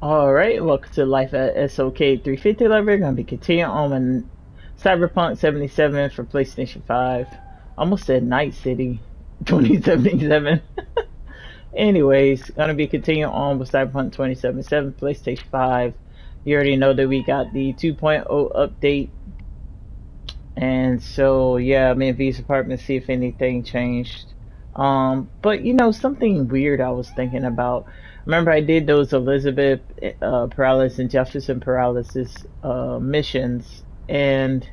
Alright, welcome to Life at SLK350LVR. We're going to be continuing on with Cyberpunk 2077 for PlayStation 5. Almost said Night City 2077. Anyways, going to be continuing on with Cyberpunk 2077 PlayStation 5. You already know that we got the 2.0 update. And so, yeah, I'm in V's apartment to see if anything changed. But, you know, something weird I was thinking about. Remember, I did those Elizabeth Peralez and Jefferson Peralez's missions, and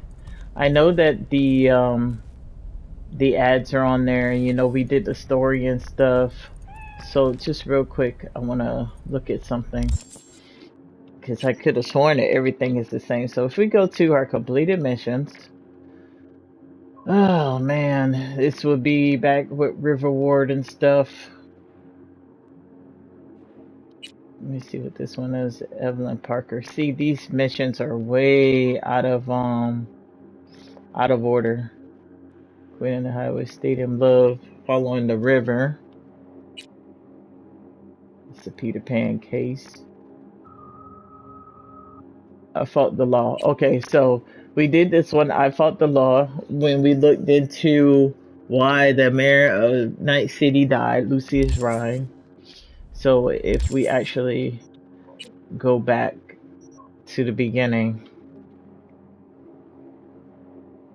I know that the ads are on there. And, you know, we did the story and stuff. So just real quick, I want to look at something because I could have sworn that everything is the same. So if we go to our completed missions, oh man, this will be back with River Ward and stuff. Let me see what this one is. Evelyn Parker. See, these missions are way out of order. Quit in the highway, stadium love, following the river. It's the Peter Pan case. I fought the law. Okay, so we did this one. I fought the law when we looked into why the mayor of Night City died, Lucius Ryan. So if we actually go back to the beginning,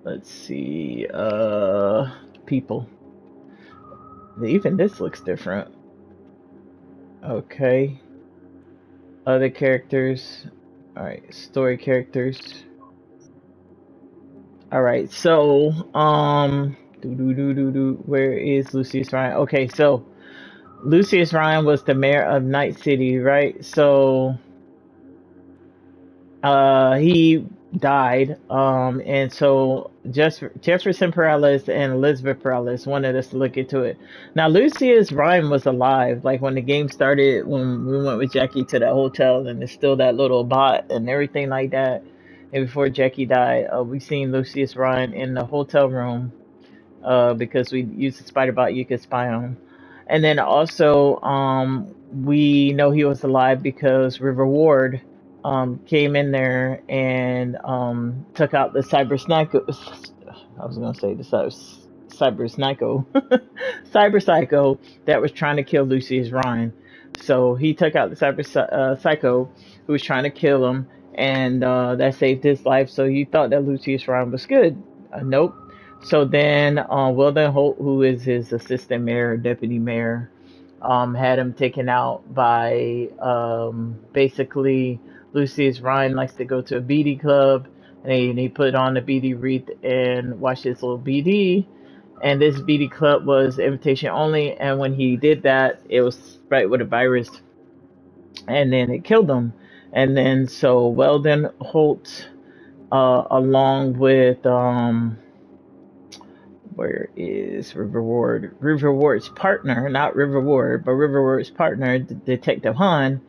let's see, people. Even this looks different. Okay. Other characters. Alright, story characters. Alright, so, where is Lucius Ryan? Okay, so Lucius Ryan was the mayor of Night City, right? So he died, and so Jefferson Peralez and Elizabeth Peralez wanted us to look into it. Now Lucius Ryan was alive, like when the game started, when we went with Jackie to the hotel, and there's still that little bot and everything like that. And before Jackie died, we seen Lucius Ryan in the hotel room because we used the spider bot, you could spy on him. And then also, we know he was alive because River Ward came in there and took out the cyber psycho. I was gonna say the cyber psycho that was trying to kill Lucius Ryan. So he took out the cyber psycho who was trying to kill him, and that saved his life. So you thought that Lucius Ryan was good? Nope. So then Weldon Holt, who is his assistant mayor, deputy mayor, had him taken out by basically Lucius Ryan likes to go to a BD club, and he put on a BD wreath and watched his little BD. And this BD club was invitation only, and when he did that, it was spread with a virus, and then it killed him. And then so Weldon Holt, along with... where is River Ward? River Ward's partner, not River Ward, but River Ward's partner, Detective Han,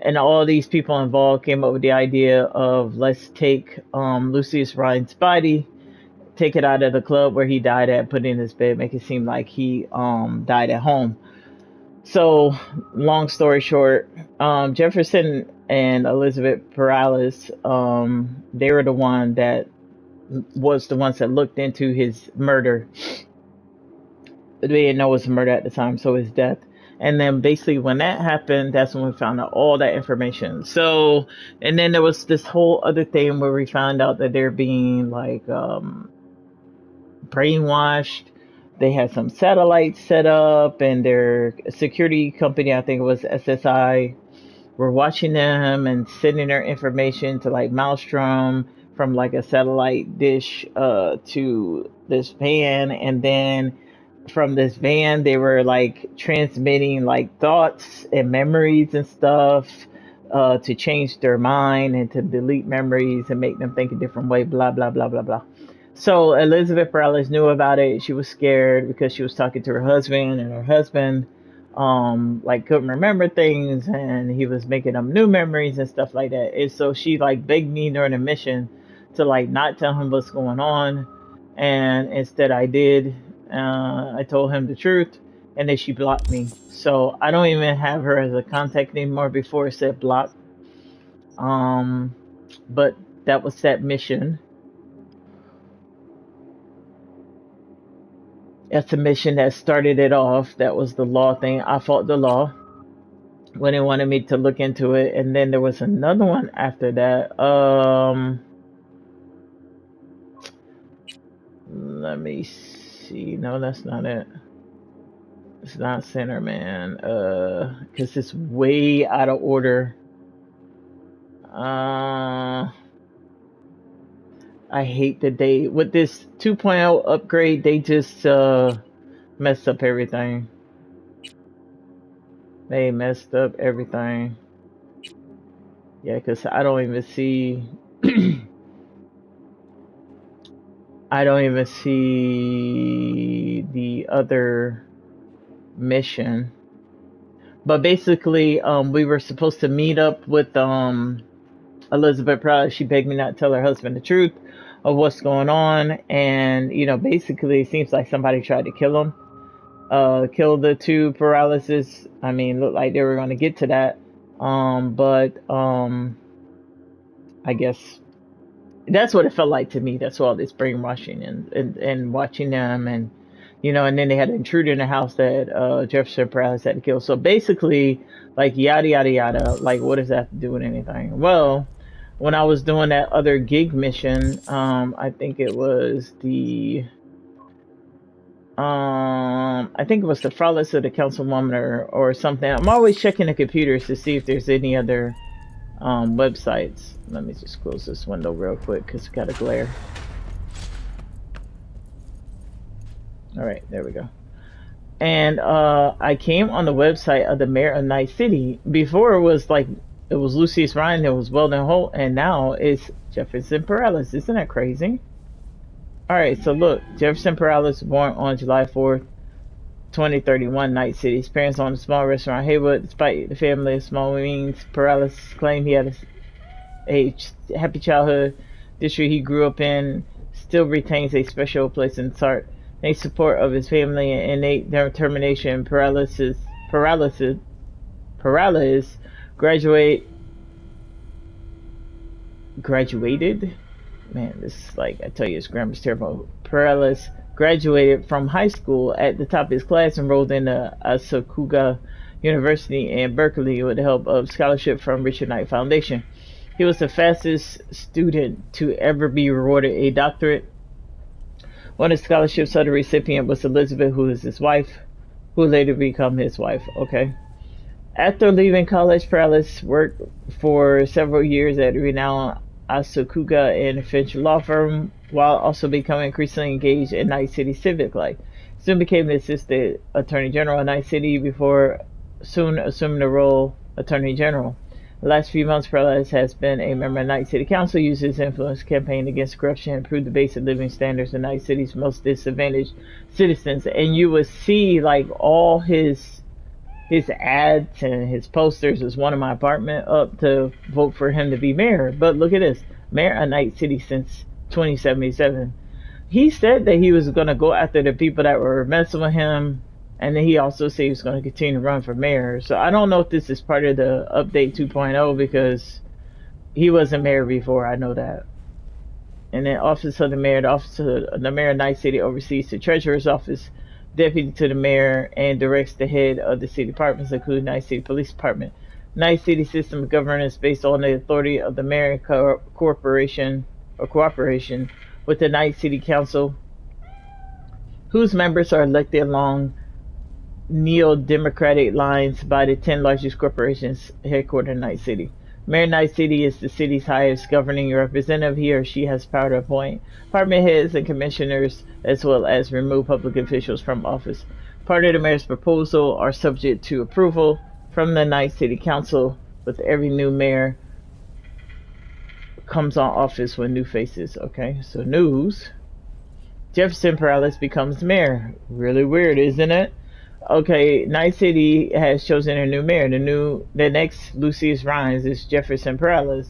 and all these people involved came up with the idea of let's take Lucius Ryan's body, take it out of the club where he died at, put it in his bed, make it seem like he died at home. So, long story short, Jefferson and Elizabeth Peralez, they were the one that was the ones that looked into his murder. They didn't know it was a murder at the time, so his death. And then basically when that happened, that's when we found out all that information. So, and then there was this whole other thing where we found out that they're being like brainwashed. They had some satellites set up, and their security company, I think it was SSI, were watching them and sending their information to like Maelstrom, from like a satellite dish to this van, and then from this van they were like transmitting like thoughts and memories and stuff to change their mind and to delete memories and make them think a different way, blah blah blah blah blah. So Elizabeth Peralez knew about it. She was scared because she was talking to her husband, and her husband like couldn't remember things, and he was making up new memories and stuff like that. And so she like begged me during the mission to like not tell him what's going on, and instead I did. I told him the truth, and then she blocked me. So I don't even have her as a contact anymore. Before it said block, But that was that mission. That's the mission that started it off. That was the law thing. I fought the law when they wanted me to look into it. And then there was another one after that. Let me see. No, that's not it. It's not Centerman. Because it's way out of order. I hate that they, with this 2.0 upgrade, they just messed up everything. They messed up everything. Yeah, because I don't even see... I don't even see the other mission. But basically, we were supposed to meet up with Elizabeth Peralez. She begged me not to tell her husband the truth of what's going on, and you know, basically it seems like somebody tried to kill him, kill the two Peralez's. I mean, looked like they were going to get to that, but I guess that's what it felt like to me. That's all this brainwashing and watching them, and you know, and then they had an intruder in the house that Jefferson Peralez had to kill. So basically, like, yada yada yada, like what does that have to do with anything? Well, when I was doing that other gig mission, I think it was the, I think it was the Frolics of the Councilwoman or something. I'm always checking the computers to see if there's any other websites. Let me just close this window real quick because we got a glare. All right, there we go. And I came on the website of the mayor of Night City. Before it was like, it was Lucius Ryan, it was Weldon Holt, and now it's Jefferson Peralez. Isn't that crazy? All right, so look, Jefferson Peralez, born on July 4th, 2031, Night City. His parents owned a small restaurant, Haywood. Despite the family of small means, Peralez claimed he had a happy childhood. District he grew up in still retains a special place in his heart. In support of his family and innate determination, Peralez graduated. Man, this is like, I tell you, his grammar's terrible. Peralez graduated from high school at the top of his class, enrolled in the Asakuga University in Berkeley with the help of scholarship from Richard Knight Foundation. He was the fastest student to ever be awarded a doctorate. One of the scholarships of the recipient was Elizabeth, who is his wife, who later became his wife. Okay. After leaving college, Peralez worked for several years at the renowned Asakuga and Finch law firm, while also becoming increasingly engaged in Night City civic life. Soon became the assistant attorney general in Night City before soon assuming the role attorney general. The last few months, Peralez has been a member of Night City Council, used his influence campaign against corruption, improved the basic living standards of Night City's most disadvantaged citizens. And you will see, like, all his ads and his posters. There's one in my apartment up to vote for him to be mayor. But look at this. Mayor of Night City since 2077. He said that he was going to go after the people that were messing with him. And then he also said he was going to continue to run for mayor. So I don't know if this is part of the update 2.0 because he wasn't mayor before. I know that. And then office of the mayor. The office of the mayor of Night City oversees the treasurer's office, deputy to the mayor, and directs the head of the city departments, including Night City Police Department. Night City system of governance based on the authority of the mayor and cooperation with the Night City Council, whose members are elected along neo-democratic lines by the 10 largest corporations headquartered in Night City. Mayor of Night City is the city's highest governing representative. He or she has power to appoint department heads and commissioners, as well as remove public officials from office. Part of the mayor's proposal are subject to approval from the Night City Council, with every new mayor comes on office with new faces. Okay, so news. Jefferson Peralez becomes mayor. Really weird, isn't it? Okay, Night City has chosen a new mayor. The next Lucius Ryan is Jefferson Peralez,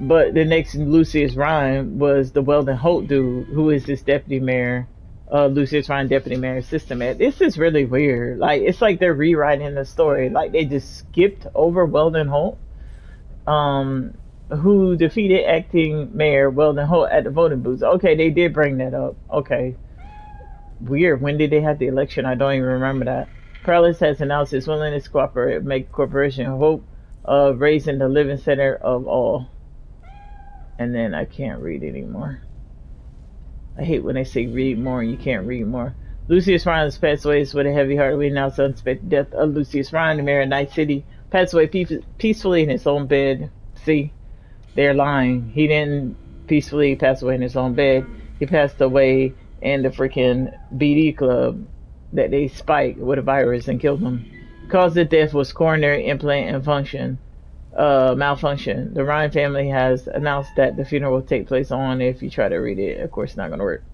but the next Lucius Ryan was the Weldon Holt dude, who is this deputy mayor, Lucius Ryan deputy mayor system. This is really weird. Like, it's like they're rewriting the story. Like, they just skipped over Weldon Holt. who defeated acting mayor Weldon Holt at the voting booth. Okay, they did bring that up. Okay. Weird. When did they have the election? I don't even remember that. Peralez has announced his willingness to cooperate, make corporation hope of raising the living center of all. And then I can't read anymore. I hate when they say read more and you can't read more. Lucius Ryan has passed away with a heavy heart. We announce the unexpected death of Lucius Ryan, the mayor of Night City. Passed away peacefully in his own bed. See, they're lying. He didn't peacefully pass away in his own bed. He passed away in the freaking BD club that they spiked with a virus and killed him. Cause of death was coronary implant and malfunction. The Ryan family has announced that the funeral will take place on. If you try to read it, of course, it's not going to work.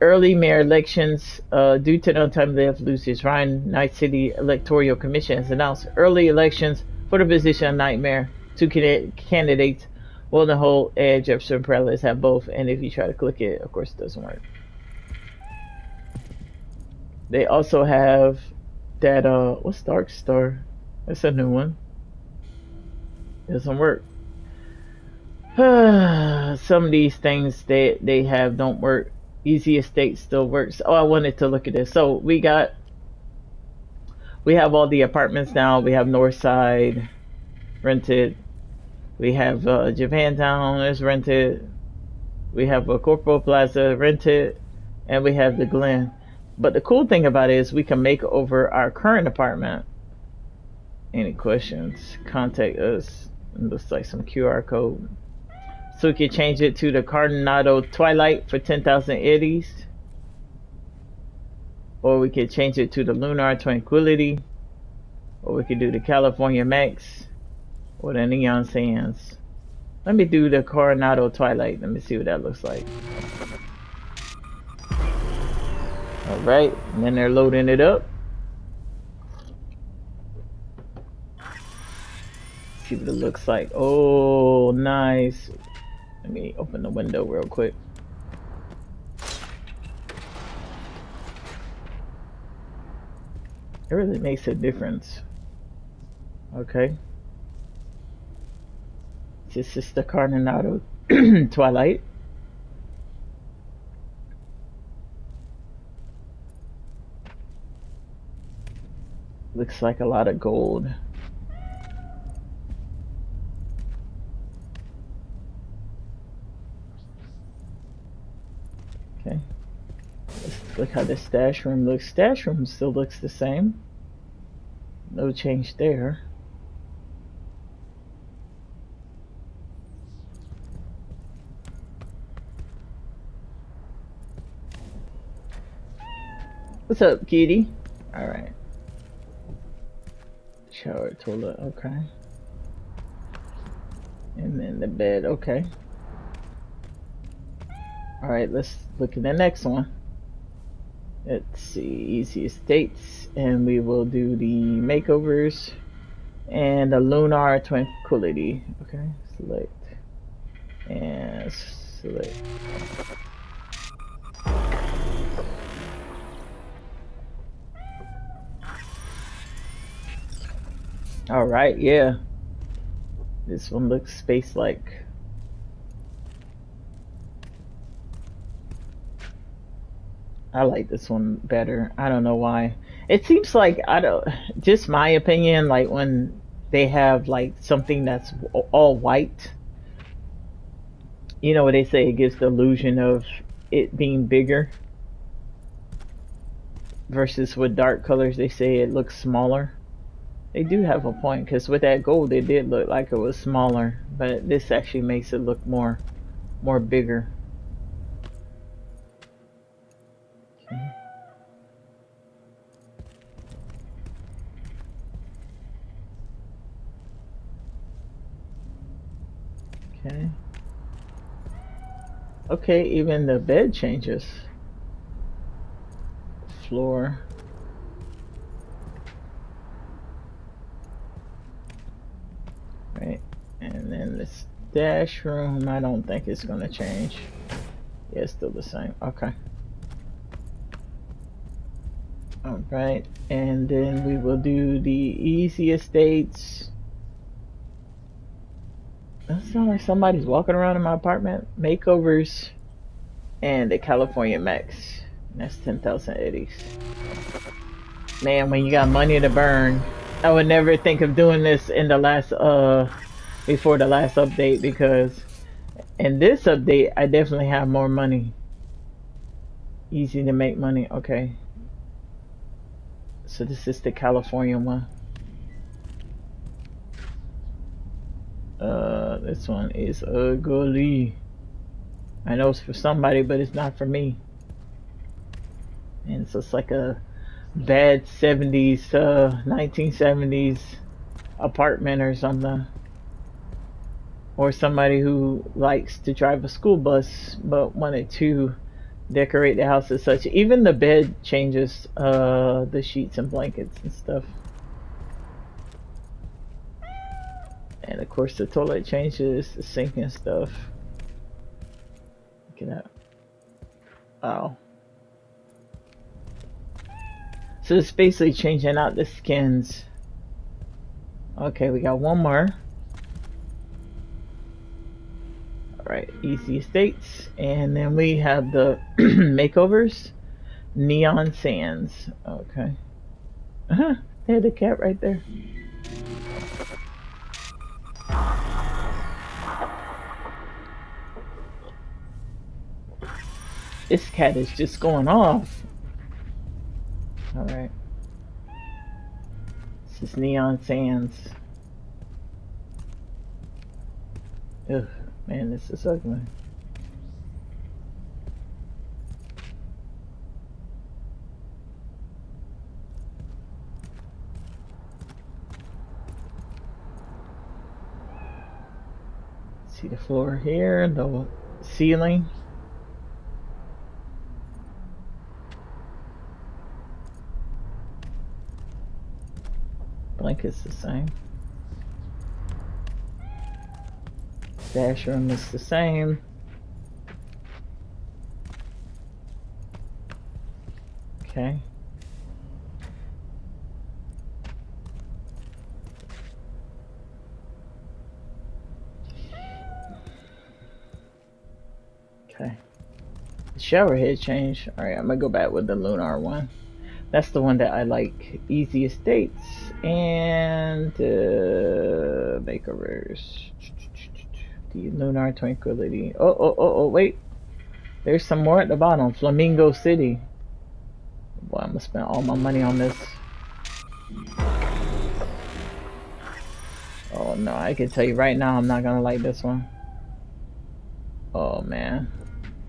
Early mayor elections. Due to the untimely death of Lucius Ryan, Night City Electoral Commission has announced early elections for the position of Night Mayor. Two candidates, Weldon Holt and Jefferson Peralez, have both, and if you try to click it, of course, it doesn't work. They also have that, what's Dark Star? That's a new one. It doesn't work. Some of these things that they have don't work. Easy Estate still works. Oh, I wanted to look at this. So we have all the apartments now. We have Northside rented. We have Japantown is rented. We have a Corporal Plaza rented, and we have the Glen. But the cool thing about it is we can make over our current apartment. Any questions? Contact us. It looks like some QR code. So we can change it to the Cardinado Twilight for 10,000 eddies. Or we could change it to the Lunar Tranquility. Or we could do the California Max. Or the Neon Sands. Let me do the Coronado Twilight. Let me see what that looks like. Alright, and then they're loading it up. See what it looks like. Oh, nice. Let me open the window real quick. It really makes a difference. Okay. This is the Cardinado Twilight. Looks like a lot of gold. Okay. Let's look how the stash room looks. Stash room still looks the same. No change there. What's up, kitty? Alright. Shower, toilet, okay. And then the bed, okay. Alright, let's look at the next one. Let's see, Easy Estates, and we will do the makeovers and the Lunar Tranquility. Okay, select. And select. All right, yeah. This one looks space-like. I like this one better. I don't know why. It seems like just my opinion, like when they have like something that's all white. You know what they say? It gives the illusion of it being bigger. Versus with dark colors, they say it looks smaller. They do have a point, because with that gold it did look like it was smaller, but this actually makes it look more bigger. Okay. Okay. Okay, even the bed changes. Floor. Right, and then the stash room, I don't think it's gonna change. Yeah, it's still the same. Okay. Alright, and then we will do the Easy Estates. Doesn't sound like somebody's walking around in my apartment. Makeovers and a California Max. That's 10,000 eddies. Man, when you got money to burn, I would never think of doing this in the last before the last update, because in this update I definitely have more money. Easy to make money. Okay, so this is the California one. This one is ugly. I know it's for somebody, but it's not for me. And it's just like a bad 70s 1970s apartment or something, or somebody who likes to drive a school bus but wanted to decorate the house as such. Even the bed changes the sheets and blankets and stuff. And of course the toilet changes, the sink and stuff. Look at that. Wow. So it's basically changing out the skins. Okay, we got one more. Alright, easy estates. And then we have the makeovers. Neon Sands. Okay. Uh-huh. They had a cat right there. This cat is just going off. Alright. This is Neon Sands. Ugh, man, this is ugly. See the floor here, the ceiling. Blanket's the same. Stash room is the same. Okay. Okay. The shower head changed. Alright, I'm gonna go back with the Lunar one. That's the one that I like. Easy Estates and makeovers. The Lunar Tranquility. Oh, wait. There's some more at the bottom. Flamingo City. Boy, I'm gonna spend all my money on this. Oh no, I can tell you right now I'm not gonna like this one. Oh man.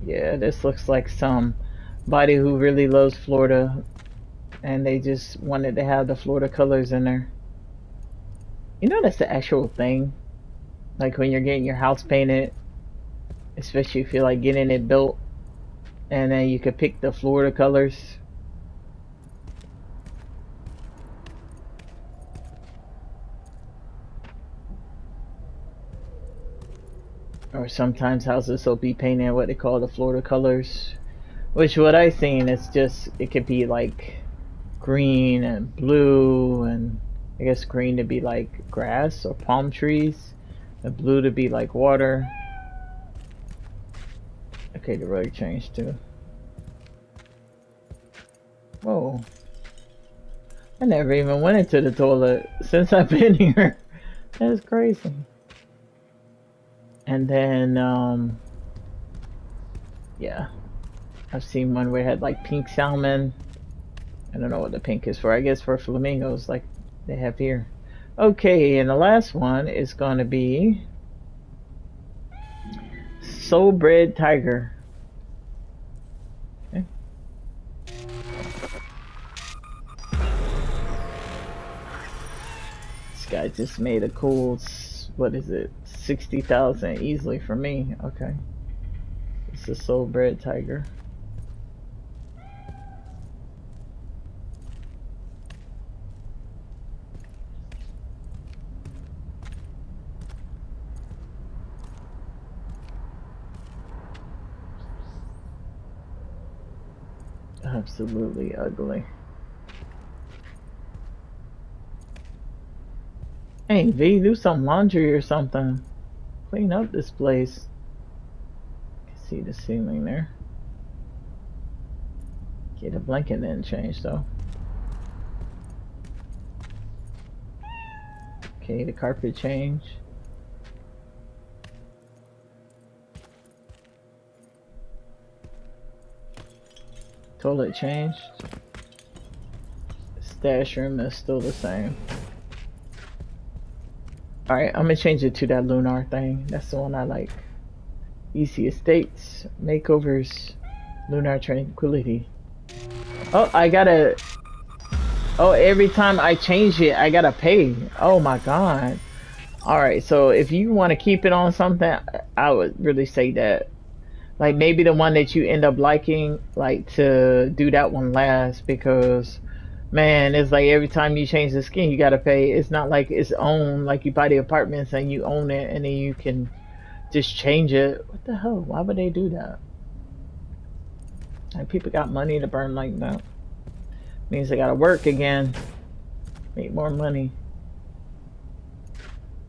Yeah, this looks like somebody who really loves Florida, and they just wanted to have the Florida colors in there. You know, that's the actual thing. Like when you're getting your house painted, especially if you're like getting it built, and then you could pick the Florida colors. Or sometimes houses will be painted what they call the Florida colors, which what I've seen is just, it could be like green and blue, and I guess green to be like grass or palm trees, and blue to be like water. Okay, the rug changed too. Whoa, I never even went into the toilet since I've been here. That is crazy. And then yeah, I've seen one where it had like pink salmon. I don't know what the pink is for. I guess for flamingos like they have here. Okay, and the last one is going to be Soulbred Tiger. Okay. This guy just made a cool, what is it, 60,000 easily for me. Okay. It's a Soulbred Tiger. Absolutely ugly. Hey V, do some laundry or something. Clean up this place. I can see the ceiling there. Get a blanket and change though. Okay, the carpet change. Toilet changed. Stash room is still the same. Alright, I'm gonna change it to that lunar thing. That's the one I like. Easy Estates, Makeovers, Lunar Tranquility. Oh, I gotta... Oh, every time I change it, I gotta pay. Oh my god. Alright, so if you want to keep it on something, I would really say that. Like, maybe the one that you end up liking, like, to do that one last, because... Man, it's like every time you change the skin, you gotta pay. It's not like it's owned, like you buy the apartments and you own it and then you can just change it. What the hell? Why would they do that? Like, people got money to burn like that. Means they gotta work again, make more money.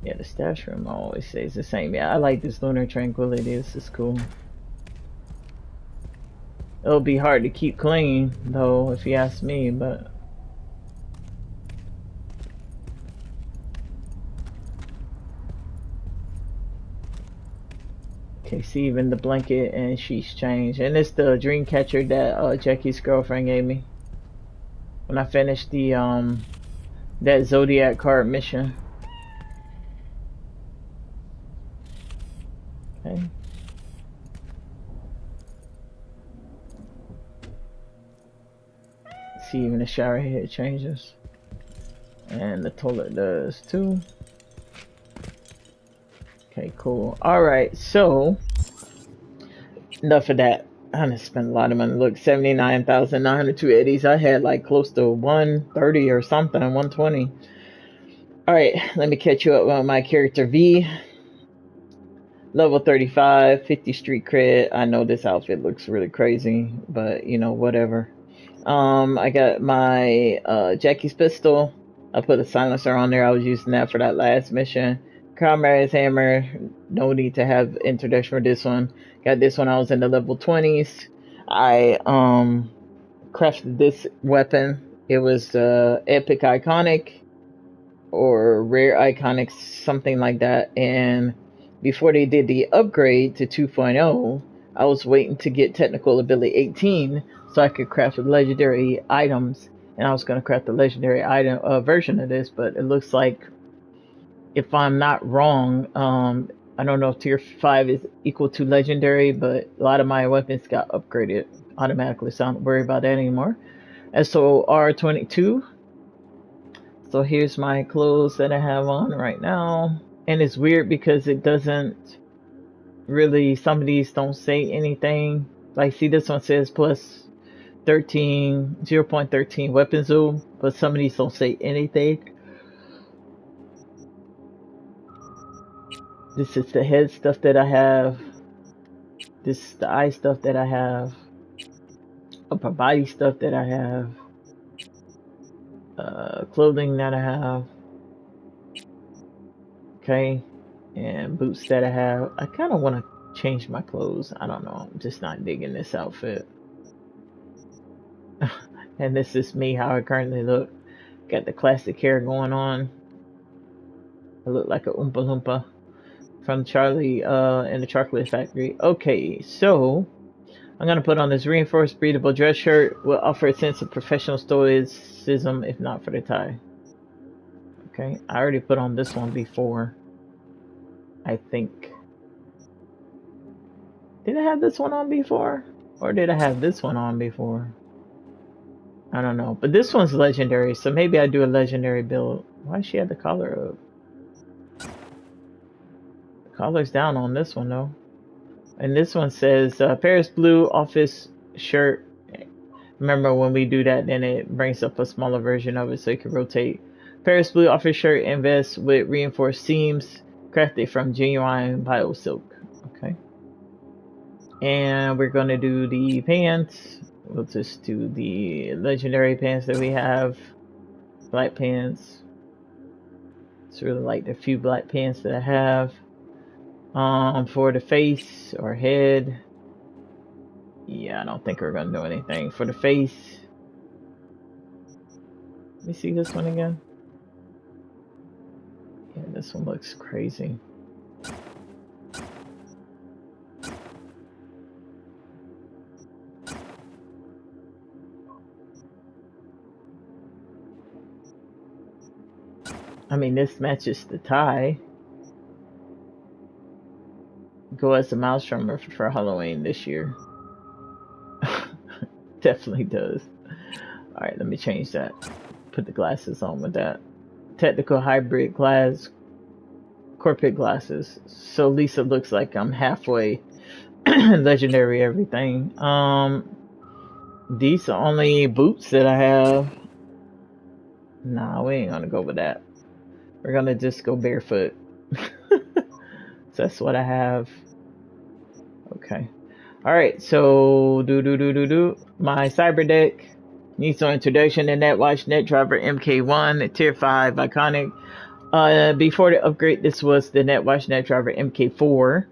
Yeah, the stash room always stays the same. Yeah, I like this Lunar Tranquility. This is cool. It'll be hard to keep clean, though, if you ask me, but... Okay, see, even the blanket and sheets changed. And it's the dream catcher that Jackie's girlfriend gave me when I finished the that Zodiac card mission. Okay. See, even the shower head changes. And the toilet does too. Okay, cool. Alright, so enough of that. I done spent a lot of money. Look, 79,980s. I had like close to 130 or something, 120. Alright, let me catch you up on my character V. Level 35, 50 street cred. I know this outfit looks really crazy, but you know, whatever. I got my Jackie's pistol. I put a silencer on there. I was using that for that last mission. Comrade's hammer, no need to have introduction for this one. Got this one, I was in the level 20s. I crafted this weapon. It was epic iconic or rare iconic, something like that. And before they did the upgrade to 2.0, I was waiting to get technical ability 18 so I could craft the legendary items. And I was going to craft the legendary item version of this, but it looks like, if I'm not wrong, I don't know if tier 5 is equal to legendary, but a lot of my weapons got upgraded automatically, so I don't worry about that anymore. SOR 22. So here's my clothes that I have on right now. And it's weird because it doesn't really, some of these don't say anything. Like, see, this one says plus 13, 0.13 weapon zoom, but some of these don't say anything. This is the head stuff that I have. This is the eye stuff that I have. Upper body stuff that I have. Clothing that I have. Okay. And boots that I have. I kind of want to change my clothes. I don't know. I'm just not digging this outfit. And this is me, how I currently look. Got the classic hair going on. I look like a Oompa Loompa from Charlie and the Chocolate Factory. Okay, so I'm gonna put on this reinforced breathable dress shirt. Will offer a sense of professional stoicism if not for the tie. Okay, I already put on this one before, I think. Did I have this one on before? Or did I have this one on before? I don't know, but this one's legendary, so maybe I do a legendary build. Why does she have the collar up? Collar's down on this one though. And this one says Paris blue office shirt. Remember when we do that, then it brings up a smaller version of it so you can rotate. Paris blue office shirt and vest with reinforced seams, crafted from genuine bio silk. Okay. And we're gonna do the pants. We'll just do the legendary pants that we have. Black pants. It's really like the few black pants that I have. For the face or head, yeah, I don't think we're gonna do anything. For the face, let me see this one again. Yeah, this one looks crazy. I mean, this matches the tie. Go as a Maelstrom for Halloween this year. Definitely does. Alright, let me change that. Put the glasses on with that. Technical hybrid glass. Corporate glasses. So Lisa looks like I'm halfway legendary everything. These are only boots that I have. Nah, we ain't gonna go with that. We're gonna just go barefoot. So that's what I have. Okay. Alright, so my cyber deck needs no introduction to NetWatch Net Driver MK1, Tier 5 Iconic. Before the upgrade, this was the NetWatch Net Driver MK4.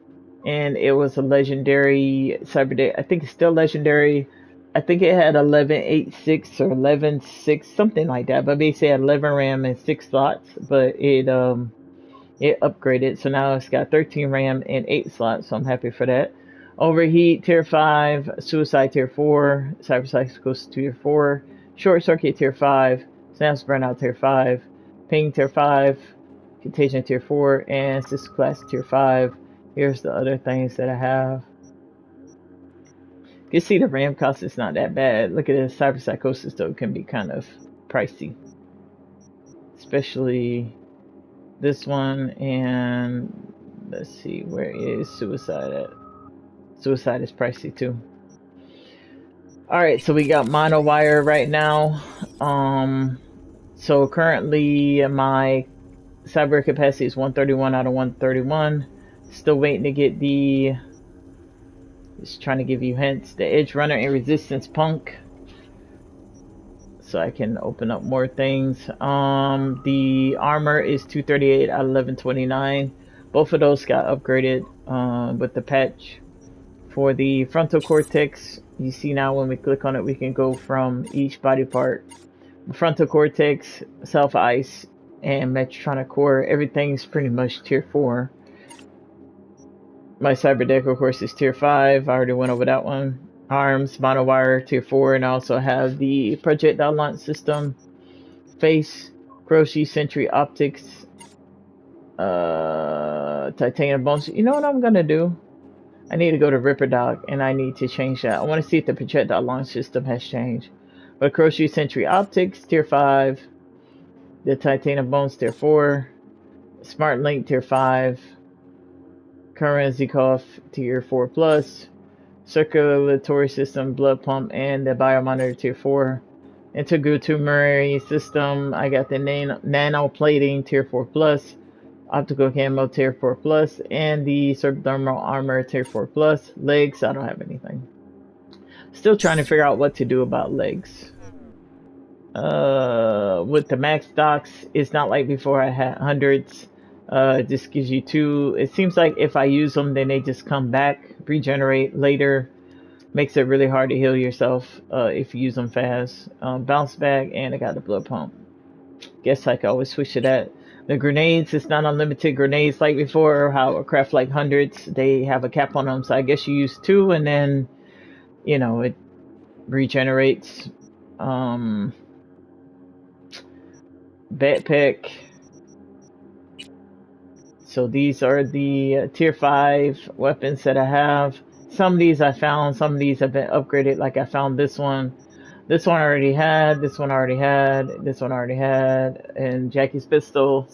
And it was a legendary cyber deck. I think it's still legendary. I think it had 1186 or 116, something like that. But basically had 11 RAM and 6 slots. But it upgraded. So now it's got 13 RAM and 8 slots. So I'm happy for that. Overheat tier 5. Suicide tier 4. Cyberpsychos tier 4. Short circuit tier 5. Snaps burnout tier 5. Ping tier 5. Contagion tier 4. And Cisco class tier 5. Here's the other things that I have. You see the RAM cost is not that bad. Look at this. Cyberpsychosis though can be kind of pricey. Especially this one, and let's see, where is Suicide at? Suicide is pricey too. Alright, so we got mono wire right now. So currently my cyber capacity is 131 out of 131. Still waiting to get the... Just trying to give you hints. The Edge Runner and Resistance Punk. So I can open up more things. The armor is 238 out of 1129. Both of those got upgraded with the patch. For the frontal cortex, you see now when we click on it, we can go from each body part. Frontal cortex, self-ice, and Mechatronic core. Everything's pretty much tier 4. My cyber deck, of course, is tier 5. I already went over that one. Arms, monowire, tier 4, and I also have the projectile launch system, face, Groshi, Sentry, optics, titanium bones. You know what I'm gonna do? I need to go to Ripper Dog, and I need to change that. I want to see if the projectile launch system has changed. But Groshi, Sentry, optics, tier 5, the titanium bones, tier 4, smart link, tier 5. Zikoff tier 4 plus, circulatory system, blood pump, and the biomonitor tier 4. Integumentary system, I got the nano plating tier 4 plus, optical camo tier 4 plus, and the thermal armor tier 4 plus. Legs, I don't have anything. Still trying to figure out what to do about legs. With the max stocks, it's not like before I had hundreds. It just gives you 2. It seems like if I use them, then they just come back, regenerate later. Makes it really hard to heal yourself if you use them fast. Bounce back, and I got the blood pump. Guess I could always switch to that. The grenades, it's not unlimited grenades like before, or how craft like hundreds. They have a cap on them, so I guess you use 2, and then, you know, it regenerates. Backpack. So these are the tier 5 weapons that I have. Some of these I found. Some of these have been upgraded. Like I found this one. This one I already had. This one I already had. This one I already had. And Jackie's pistol.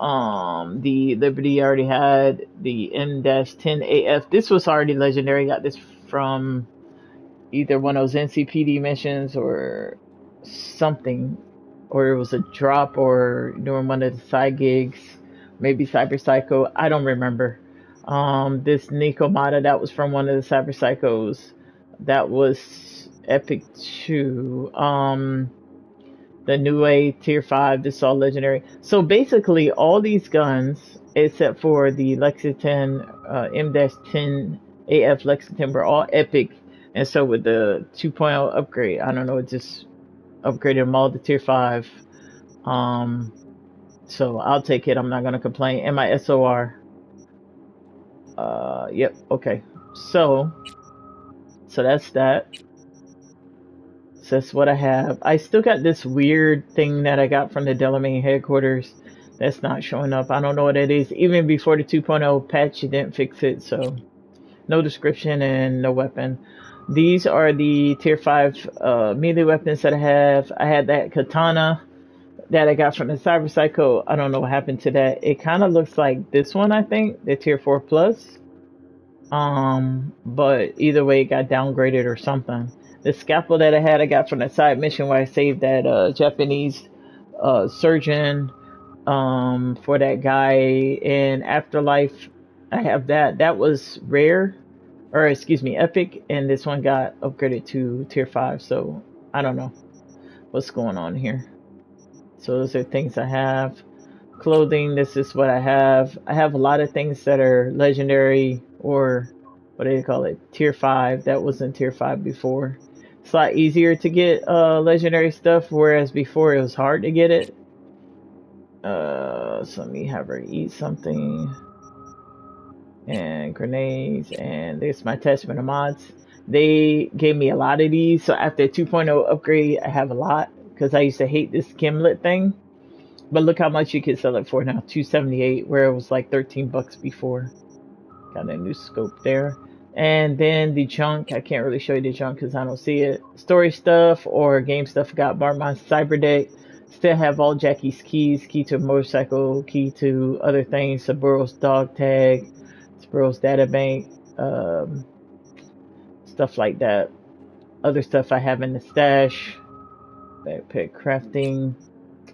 The Liberty I already had. The M-10AF. This was already legendary. Got this from either one of those NCPD missions or something. Or it was a drop or doing one of the side gigs. Maybe Cyber Psycho, I don't remember. This Nikomata, that was from one of the Cyber Psychos. That was Epic 2. The New Way, Tier 5, this is all legendary. So basically all these guns except for the Lexington M-10 AF Lexington, were all epic. And so with the 2.0 upgrade, I don't know, it just upgraded them all to tier 5. So I'll take it. I'm not going to complain. And my SOR. Yep. Okay. So that's that. So that's what I have. I still got this weird thing that I got from the Delamain headquarters that's not showing up. I don't know what it is. Even before the 2.0 patch, you didn't fix it. So no description and no weapon. These are the tier 5 melee weapons that I have. I had that katana that I got from the Cyber Psycho. I don't know what happened to that. It kind of looks like this one, I think, the tier 4 plus. But either way, it got downgraded or something. The scalpel that I had, I got from the side mission where I saved that Japanese surgeon for that guy in Afterlife. I have that. That was rare, or excuse me, epic, and this one got upgraded to tier 5, so I don't know what's going on here. So those are things I have. Clothing, this is what I have. I have a lot of things that are legendary, or what do you call it, tier 5. That wasn't tier 5 before. It's a lot easier to get legendary stuff, whereas before it was hard to get it. So let me have her eat something. And grenades. And there's my attachment of mods. They gave me a lot of these. So after 2.0 upgrade, I have a lot. Because I used to hate this gimlet thing. But look how much you can sell it for now. $278, where it was like 13 bucks before. Got a new scope there. And then the junk. I can't really show you the junk because I don't see it. Story stuff or game stuff. Got bar my cyber deck. Still have all Jackie's keys. Key to a motorcycle. Key to other things. Saburo's dog tag. Saburo's data bank. Stuff like that. Other stuff I have in the stash. Backpack crafting.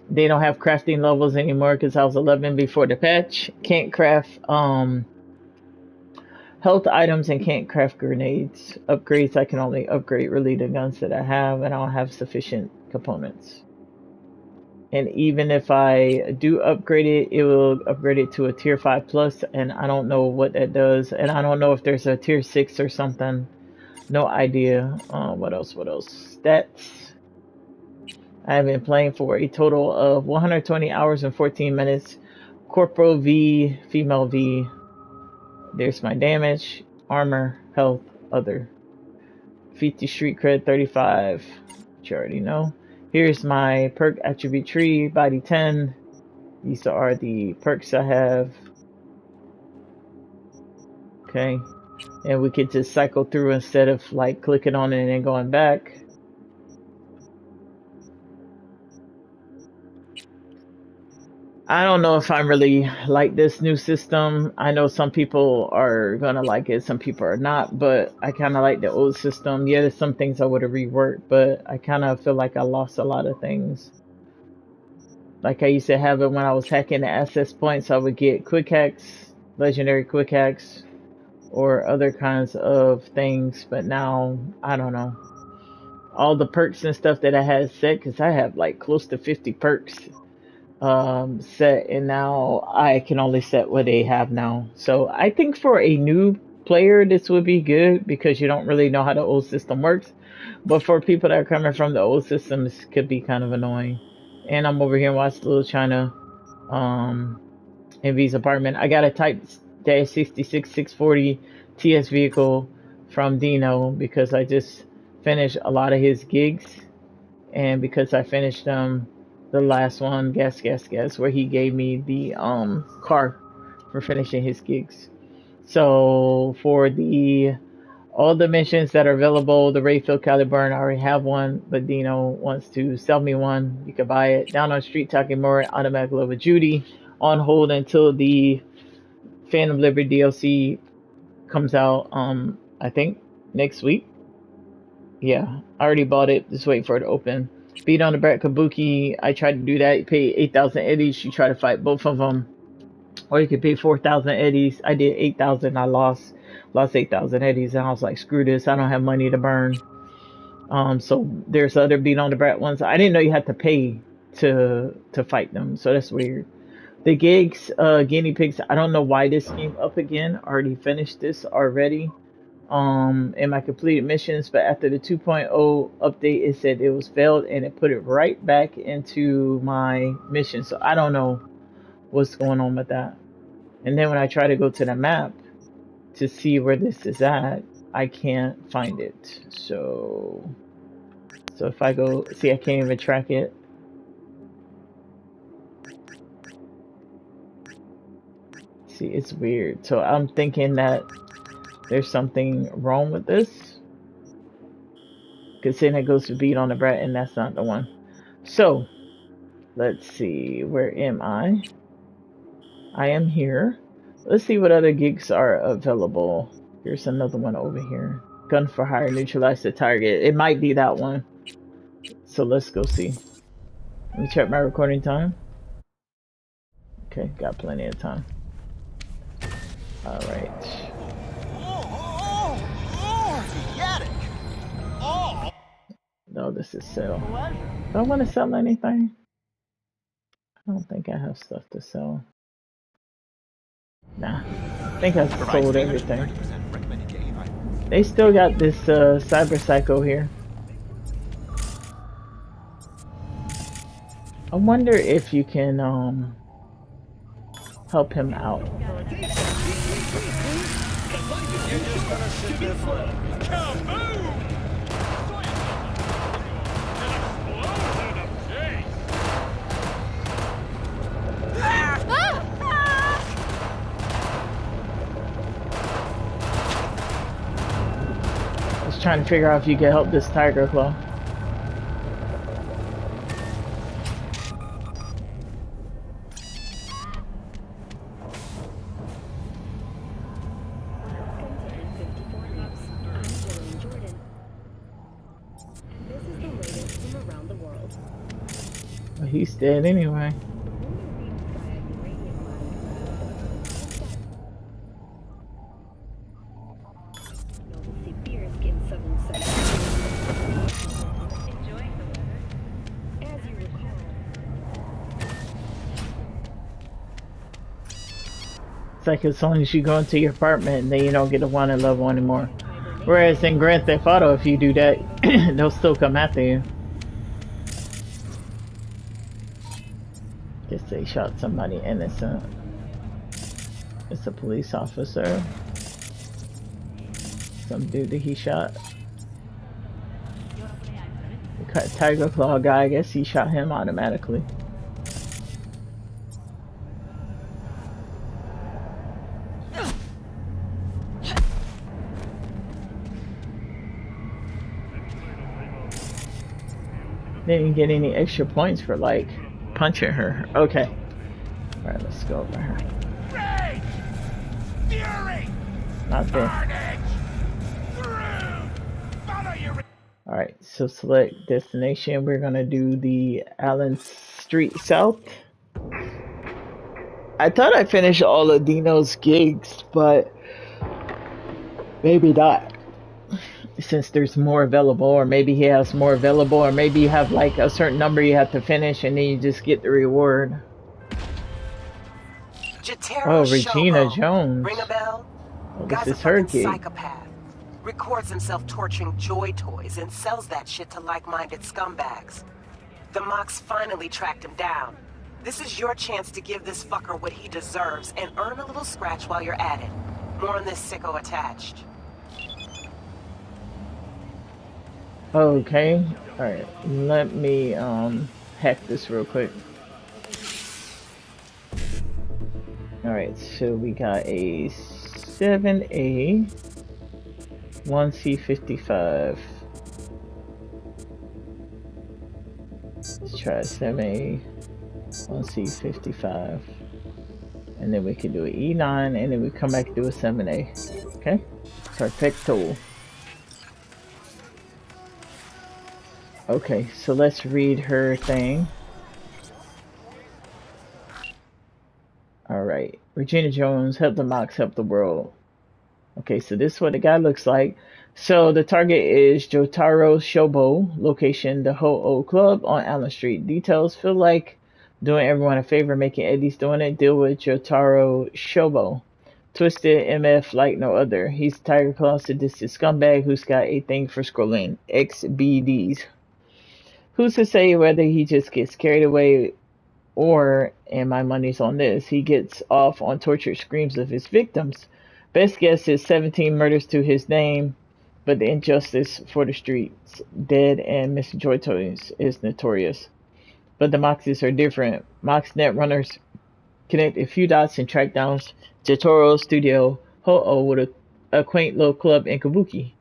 They don't have crafting levels anymore because I was 11 before the patch. Can't craft health items and can't craft grenades. Upgrades, I can only upgrade really the guns that I have, and I don't have sufficient components. And even if I do upgrade it will upgrade it to a tier 5 plus, and I don't know what that does. And I don't know if there's a tier 6 or something. No idea. What else? Stats. I have been playing for a total of 120 hours and 14 minutes. Corporal V, female V. There's my damage, armor, health, other. 50 street cred, 35, which you already know. Here's my perk attribute tree, body 10. These are the perks I have. Okay. And we could just cycle through instead of like clicking on it and then going back. I don't know if I really like this new system. I know some people are gonna like it, some people are not, but I kind of like the old system. Yeah, there's some things I would have reworked, but I kind of feel like I lost a lot of things. Like I used to have it when I was hacking the access points, I would get quick hacks, legendary quick hacks, or other kinds of things, but now, I don't know. All the perks and stuff that I had set, because I have like close to 50 perks. Set, and now I can only set what they have now. So I think for a new player this would be good because you don't really know how the old system works, but for people that are coming from the old system, this could be kind of annoying. And I'm over here and watch Little China in V's apartment. I got a Type-66 640 TS vehicle from Dino because I just finished a lot of his gigs, and because I finished them the last one, Gas, where he gave me the car for finishing his gigs. So for the all the missions that are available, the Rayfield Caliburn, I already have one, but Dino wants to sell me one. You can buy it. Down on Street Talking More, Automatic Love with Judy, on hold until the Phantom Liberty DLC comes out, I think, next week. Yeah, I already bought it. Just wait for it to open. Beat on the Brat Kabuki, I tried to do that. You pay 8,000 eddies, you try to fight both of them. Or you could pay 4,000 eddies. I did 8,000, I lost 8,000 eddies, and I was like, screw this, I don't have money to burn. So there's other Beat on the Brat ones. I didn't know you had to pay to fight them, so that's weird. The gigs, guinea pigs, I don't know why this came up again. I already finished this already in my completed missions, but after the 2.0 update, it said it was failed, and it put it right back into my mission. So I don't know what's going on with that. And then when I try to go to the map to see where this is at, I can't find it. So if I go, see, I can't even track it. See, it's weird. So I'm thinking that there's something wrong with this, because then it goes to beat on the brat, and that's not the one. So let's see, where am I? I am here. Let's see what other gigs are available. Here's another one over here. Gun for hire, neutralize the target. It might be that one. So let's go see. Let me check my recording time. Okay, got plenty of time. All right. No, this is sell. Do I want to sell anything? I don't think I have stuff to sell. Nah, I think I've sold everything. They still got this Cyber Psycho here. I wonder if you can help him out. Trying to figure out if you can help this Tiger Claw. Well, he's dead anyway. Like as long as you go into your apartment, then you don't get a wanted level anymore. Whereas in Grand Theft Auto, if you do that, they'll still come after you. Guess they shot somebody innocent. It's a police officer. Some dude that he shot. The Tiger Claw guy, I guess he shot him automatically. Didn't get any extra points for like punching her. Okay. Alright, let's go over her. Rage! Fury! Not there. Alright, so select destination. We're gonna do the Allen Street South. I thought I finished all of Dino's gigs, but maybe not. Since there's more available, or maybe he has more available, or maybe you have like a certain number you have to finish and then you just get the reward. Jotaro Shobo, Regina Jones. Ring a bell? Oh, this is her kid. Psychopath. Records himself torturing joy toys and sells that shit to like-minded scumbags. The Mox finally tracked him down. This is your chance to give this fucker what he deserves and earn a little scratch while you're at it. More on this sicko attached. Okay, alright, let me hack this real quick. Alright, so we got a 7A, 1C55. Let's try 7A, 1C55. And then we can do an E9, and then we come back and do a 7A. Okay, perfecto. Okay, so let's read her thing. Alright. Regina Jones, help the Mox, help the world. Okay, so this is what the guy looks like. So the target is Jotaro Shobo, location the Ho-Oh Club on Allen Street. Details, feel like doing everyone a favor, making Eddie's doing it. Deal with Jotaro Shobo. Twisted MF like no other. He's Tiger Claws, sadistic scumbag who's got a thing for scrolling. XBDs. Who's to say whether he just gets carried away or, and my money's on this, he gets off on tortured screams of his victims. Best guess is 17 murders to his name, but the injustice for the streets, dead and missing joy toys, is notorious. But the Moxes are different. Mox net runners connect a few dots and track down Jotaro Studio Ho-Oh with a quaint little club in Kabuki.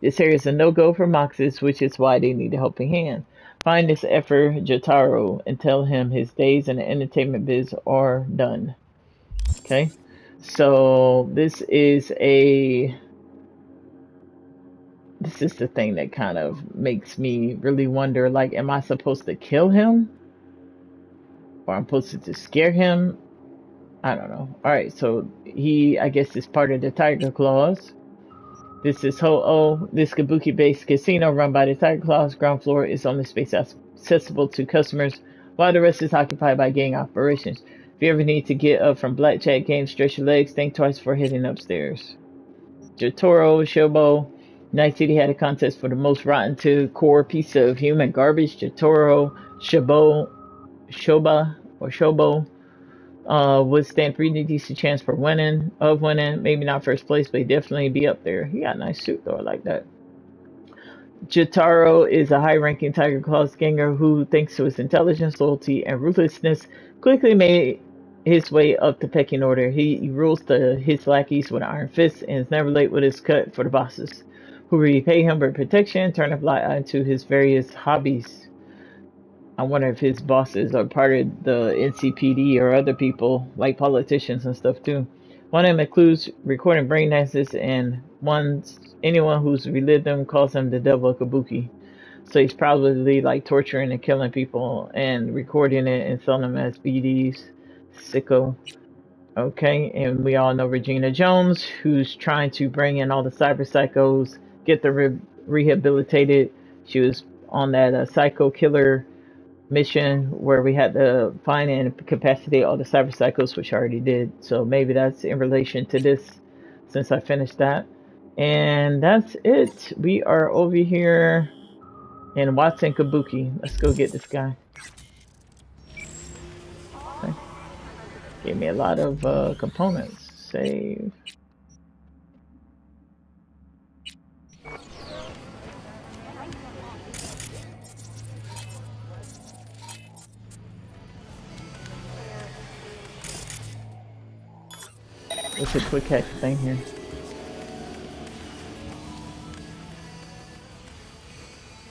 This area is a no-go for Moxes, which is why they need a helping hand. Find this effort, Jotaro, and tell him his days in the entertainment biz are done. Okay, so this is the thing that kind of makes me really wonder, like, am I supposed to kill him? Or I'm supposed to just scare him? I don't know. Alright, so he, I guess, is part of the Tiger Claws. This is Ho-Oh. This Kabuki-based casino run by the Tiger Claws. Ground floor is only space accessible to customers, while the rest is occupied by gang operations. If you ever need to get up from blackjack games, stretch your legs, think twice before heading upstairs. Jotaro Shobo. Night City had a contest for the most rotten to core piece of human garbage. Jotaro Shobo would stand pretty decent chance for winning. Maybe not first place, but he'd definitely be up there. He got a nice suit though, I like that. Jotaro is a high-ranking Tiger Claws ganger who, thanks to his intelligence, loyalty, and ruthlessness, quickly made his way up the pecking order. He rules his lackeys with an iron fist and is never late with his cut for the bosses, who repay him with protection, turn a blind eye to his various hobbies. I wonder if his bosses are part of the NCPD or other people, like politicians and stuff too. One of them includes recording brain dances, and anyone who's relived them calls him the devil of Kabuki. So he's probably like torturing and killing people and recording it and selling them as BDs. Sicko. Okay, and we all know Regina Jones, who's trying to bring in all the cyber psychos, get them rehabilitated. She was on that psycho killer mission where we had to find and incapacitate all the cyber psychos, which I already did. So maybe that's in relation to this, since I finished that. And that's it. We are over here in Watson Kabuki. Let's go get this guy. Okay. Gave me a lot of components. Save. It's a quick hack thing here.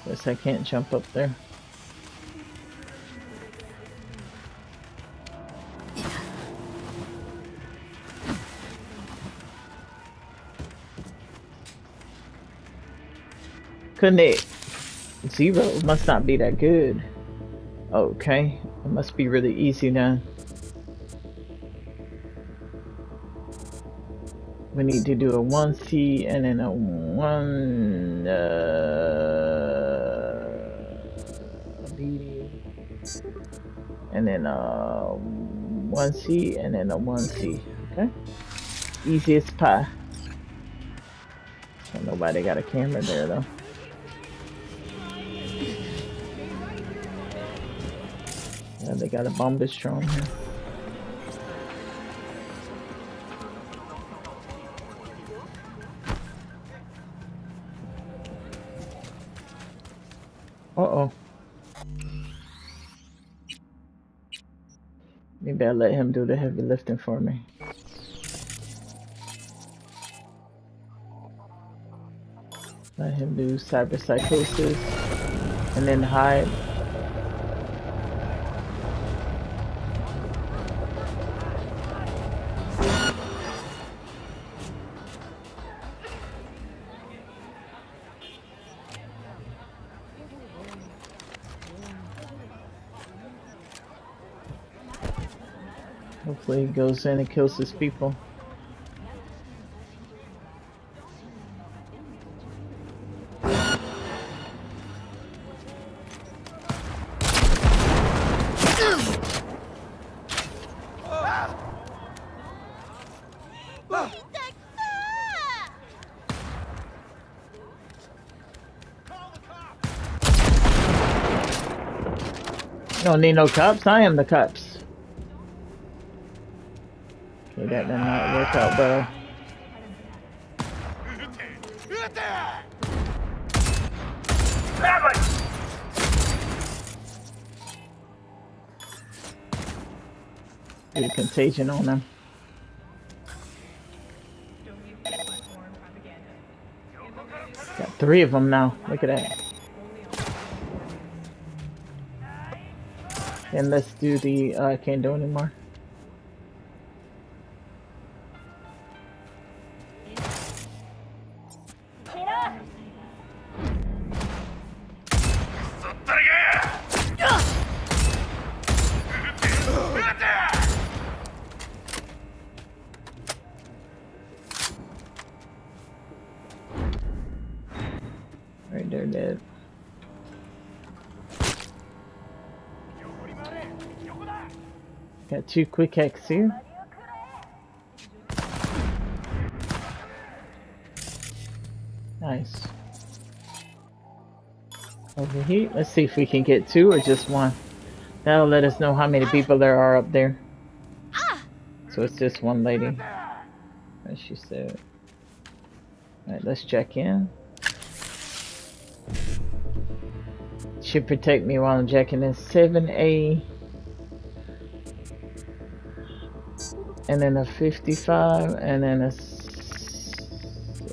Guess I can't jump up there. Connect. Zero must not be that good. Okay, it must be really easy now. We need to do a 1C and then a 1 BD and then a 1C and then a 1C. Okay, easy as pie. Don't nobody got a camera there though. Yeah, they got a Bombastron here. Uh-oh. Maybe I'll let him do the heavy lifting for me. Let him do cyber psychosis and then hide. He goes in and kills his people. Don't need no cups. I am the cups. Okay, that did not work out, bro. Get a contagion on them. Got three of them now. Look at that. And let's do the, I can't do it anymore. Right there, dead. Got two quick hacks here. Nice. Overheat. Let's see if we can get two or just one. That'll let us know how many people there are up there. So it's just one lady, as she said. Alright, let's check in. Should protect me while I'm checking in. 7A. And then a 55, and then a,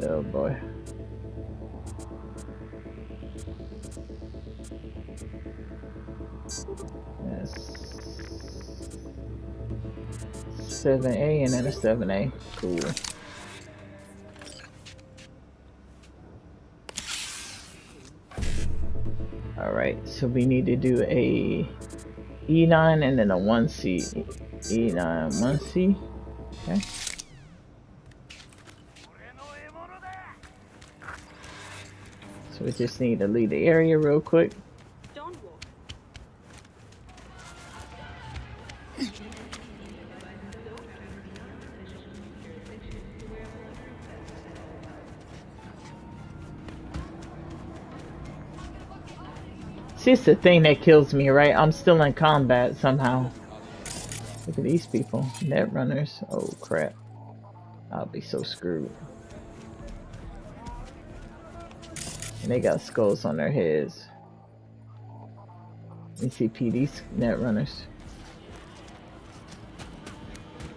oh boy. Yes. 7A and then a 7A, cool. All right, so we need to do a E9 and then a 1C. E9, 1C. Okay. So we just need to leave the area real quick. See, it's the thing that kills me, right? I'm still in combat somehow. Look at these people, net runners. Oh crap, I'll be so screwed. And they got skulls on their heads. NCPD net runners.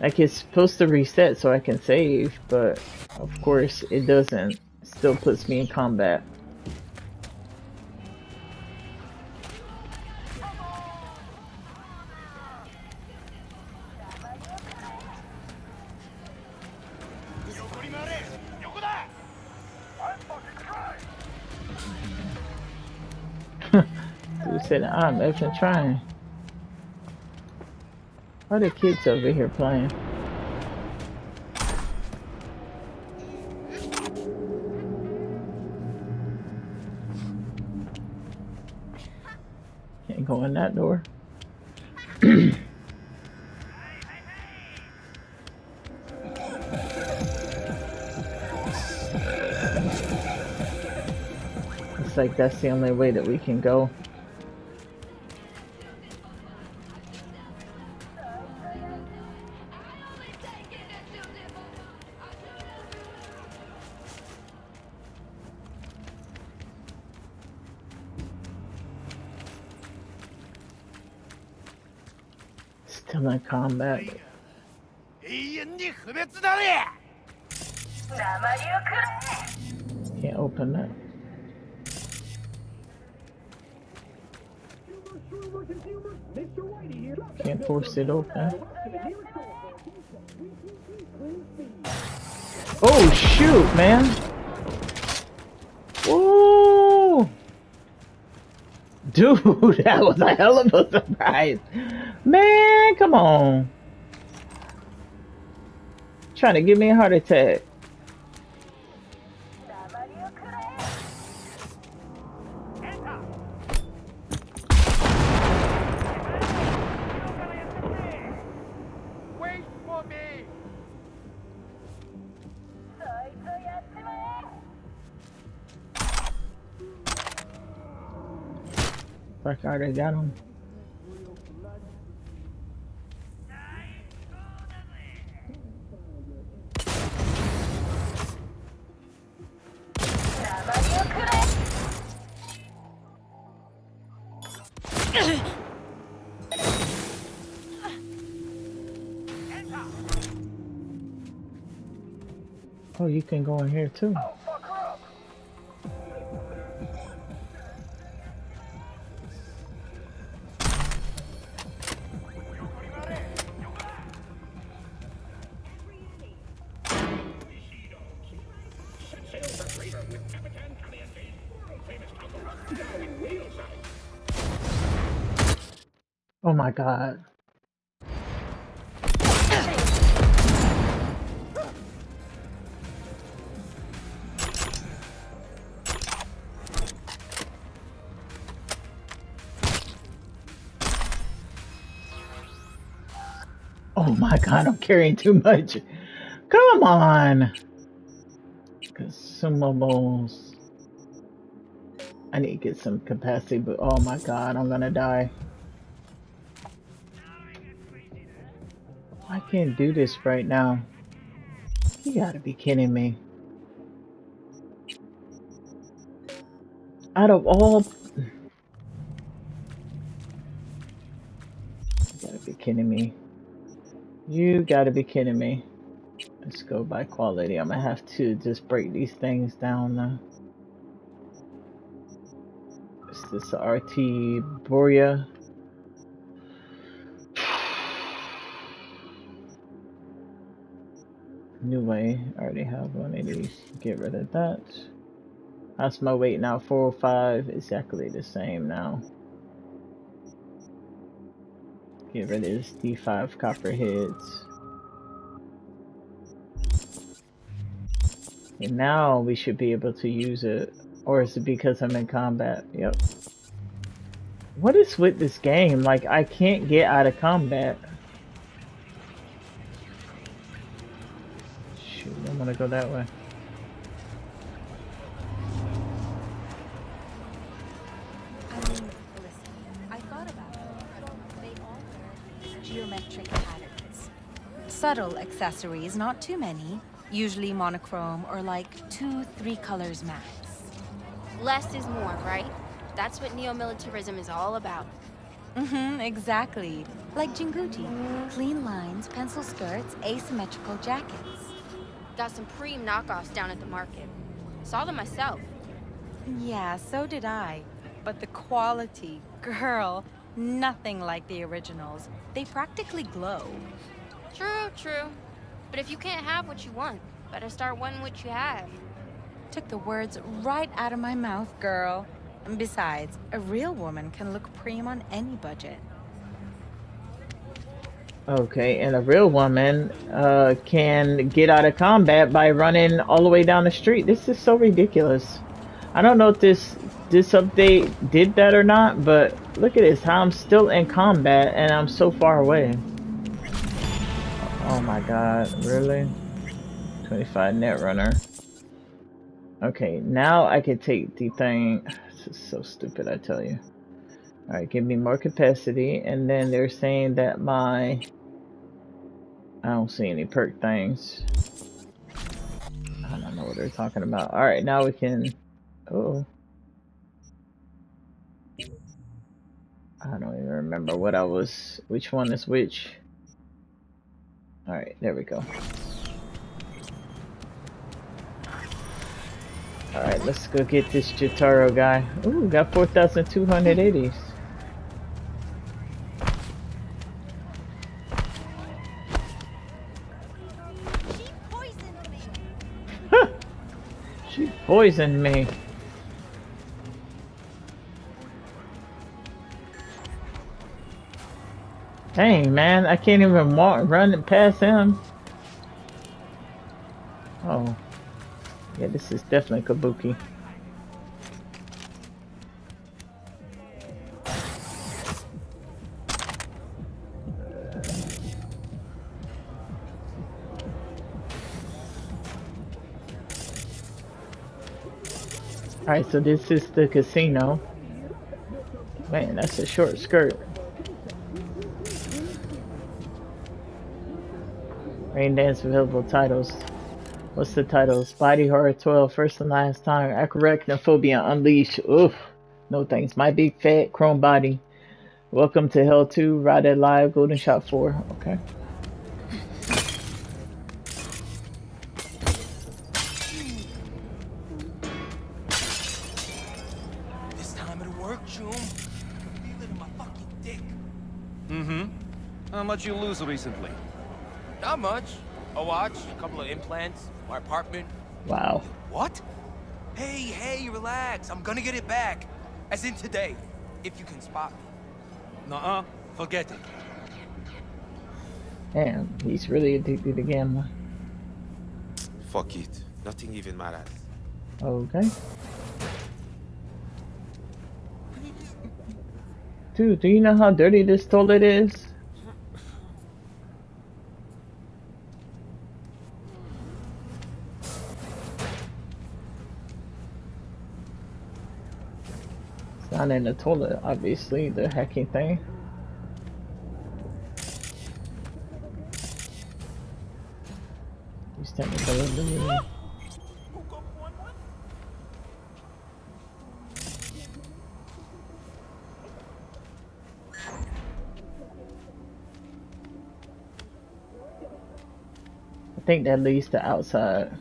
Like, it's supposed to reset so I can save, but of course it doesn't. It still puts me in combat. I'm effing trying. Why are the kids over here playing? Can't go in that door. It's like that's the only way that we can go. Combat. Can't open that. Can't force it open. Oh shoot, man! Ooh, dude, that was a hell of a surprise. Man, come on. Trying to give me a heart attack. Wait for me. Fuck, I already got him. Oh, you can go in here too. Oh, fuck her up. Oh my God. Oh my God, I'm carrying too much. Come on. Consumables. I need to get some capacity, but oh my God, I'm gonna die. I can't do this right now. You gotta be kidding me. Out of all... You gotta be kidding me. You gotta be kidding me. Let's go by quality. I'm gonna have to just break these things down now. Is this RT Borea? New way. I already have one of these. Get rid of that. How's my weight now? 405. Exactly the same now. Get rid of this D5 copperheads. And now we should be able to use it. Or is it because I'm in combat? Yep. What is with this game? Like, I can't get out of combat. Shoot, I'm gonna go that way. Subtle accessories, not too many, usually monochrome or like 2-3 colors max. Less is more, right? That's what neo-militarism is all about. Mm-hmm, exactly. Like Jinguji, clean lines, pencil skirts, asymmetrical jackets. Got some preem knockoffs down at the market. Saw them myself. Yeah, so did I. But the quality, girl, nothing like the originals. They practically glow. True, true. But if you can't have what you want, better start wanting what you have. Took the words right out of my mouth, girl. And besides, a real woman can look prim on any budget. Okay, and a real woman can get out of combat by running all the way down the street. This is so ridiculous. I don't know if this update did that or not, but look at this. How I'm still in combat and I'm so far away. Oh my God, really? 25 Netrunner. Okay, now I can take the thing. This is so stupid, I tell you. Alright, give me more capacity. And then they're saying that my... I don't see any perk things. I don't know what they're talking about. Alright, now we can... Oh. I don't even remember what I was... Which one is which? Alright, there we go. Alright, let's go get this Jotaro guy. Ooh, got 4,280s. She poisoned me. She poisoned me. Dang, man, I can't even walk, run past him. Oh. Yeah, this is definitely Kabuki. Alright, so this is the casino. Man, that's a short skirt. Rain Dance available titles. What's the titles? Body Horror 12, First and Last Time, Arachnophobia Unleashed. Oof, no thanks. My Big Fat Chrome Body. Welcome to Hell 2, Rotted Live, Golden Shot 4. Okay. How much you lose recently? Not much. A watch, a couple of implants, my apartment. Wow. What? Hey, hey, relax. I'm gonna get it back. As in today, if you can spot me. Nuh-uh, forget it. Damn, he's really addicted again. Fuck it. Nothing even matters. Okay. Dude, do you know how dirty this toilet is? It's not in the toilet, obviously, the hacking thing. He's technically in the room. I think that leads to outside.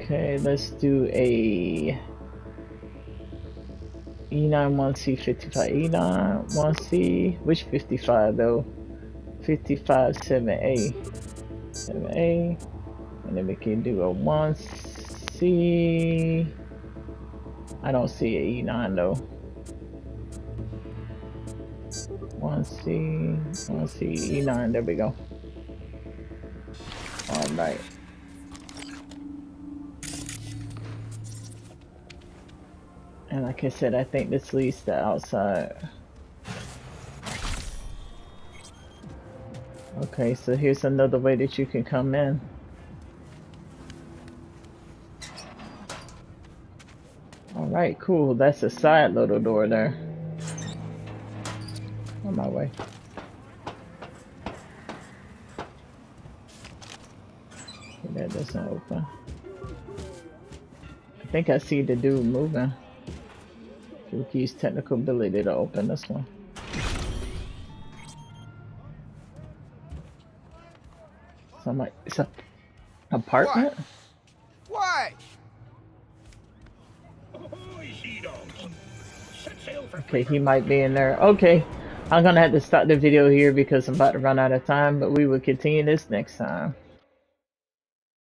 Okay, let's do a E91C55E91C. Which 55 though? 55 7A. 7A. And then we can do a 1C. I don't see an E9 though. 1C, E9, there we go. Alright. And like I said, I think this leads to outside. Okay, so here's another way that you can come in. Alright, cool. That's a side little door there. On my way. Okay, that doesn't open. I think I see the dude moving. Should we use technical ability to open this one? Somebody, it's an apartment? What? What? Okay, he might be in there. Okay. I'm gonna have to stop the video here because I'm about to run out of time, but we will continue this next time.